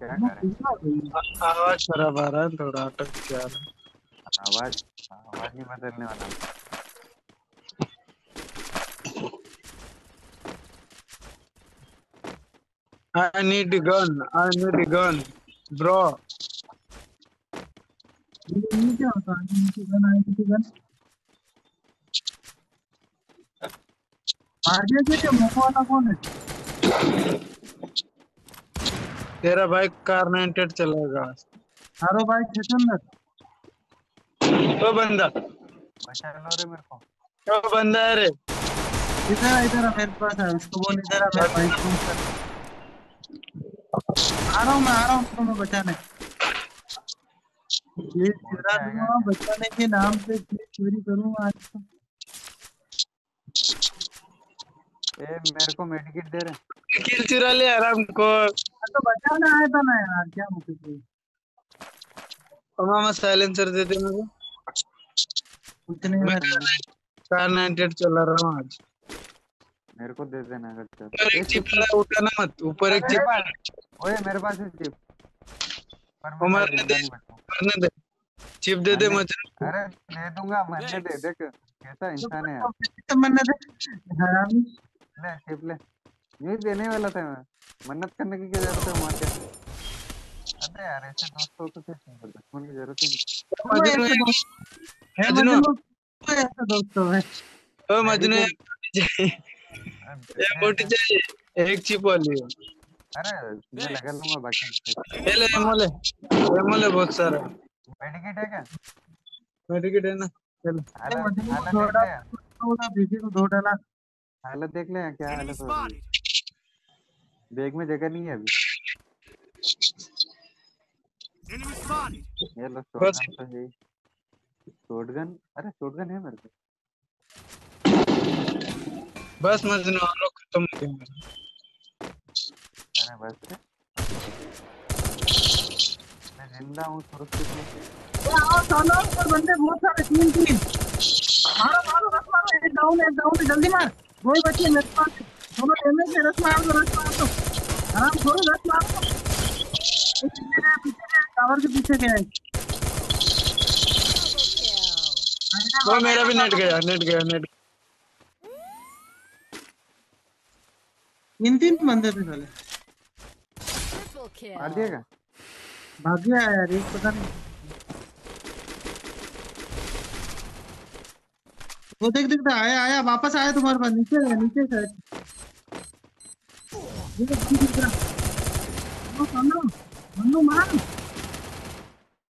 क्या करें? आवाज खराब आ रहा है थोड़ा, अटक क्या आवाज आवाज नहीं बदलने वाला। I need a gun bro। ये क्या होता है? I need a gun आगे से क्या मोबाइल कौन है तेरा भाई? कार 98 चलेगा हारो भाई। ओ बंदा बचा लो रे मेरे को। ओ बंदा है रे इधर है मेरे पास है, उसको बोल इधर आ मेरे भाई को। आ रहा हूं तुम्हें बचाने। ये तेरा दुआ बचाने के नाम पे चोरी करूं आज तो। ए मेरे को मेडिकेट दे रे। किल चुरा ले आराम को तो बचाना है तो ना यार क्या मुश्किल है। मामा साइलेंसर दे दे मुझे उतने में। कार 98 चला रहा हूं आज, मेरे को दे देना अगर। एक चिप वाला उठाना मत, ऊपर एक चिप। ओए मेरे पास है चिप, पर मरने दे चिप दे दे मुझे। अरे दे दूंगा, मरने दे। देख कैसा इंसान है यार, मरने दे हरामी। ले चिप ले, ये देने वाला था मैं। मन्नत करने की क्या जरूरत है मार्केट। अबे यार ऐसे दोस्तों को कैसे दुश्मन की जरूरत है। मजनू ऐसे दोस्तों है। ओ मजनू ये बोटी चाहिए एक चिप वाली। अरे मैं लगा लूंगा बाकी। ले एमोले बहुत सारा। मेडिकेट है क्या? मेडिकेट है ना। चल अरे मजनू थोड़ा बीसी को दो डाला। हालत देख ले क्या हालत हो रही है। बैग में जगह नहीं है अभी। ये लो शॉटगन तो है। शॉटगन, अरे शॉटगन है मेरे को। बस मजनू आ लो खत्म हो गया। अरे बस मैं जिंदा हूं सुरक्षित हूं। आओ चलो पर बंदे बहुत सारे। तीन मारो एक डाउन जल्दी मार। कोई बच्चे मेरे पास थोड़ा डैमेज है। रस मार दो आराम थोड़ा पीछे टावर के पीछे गया है। वो मेरा भी नेट गया। तीन बंदे थे पहले। मार दिएगा भाग गया यार एक पता नहीं। वो देख आया वापस आया तुम्हारे पास। नीचे साइड। वो सामने मन्नू मार।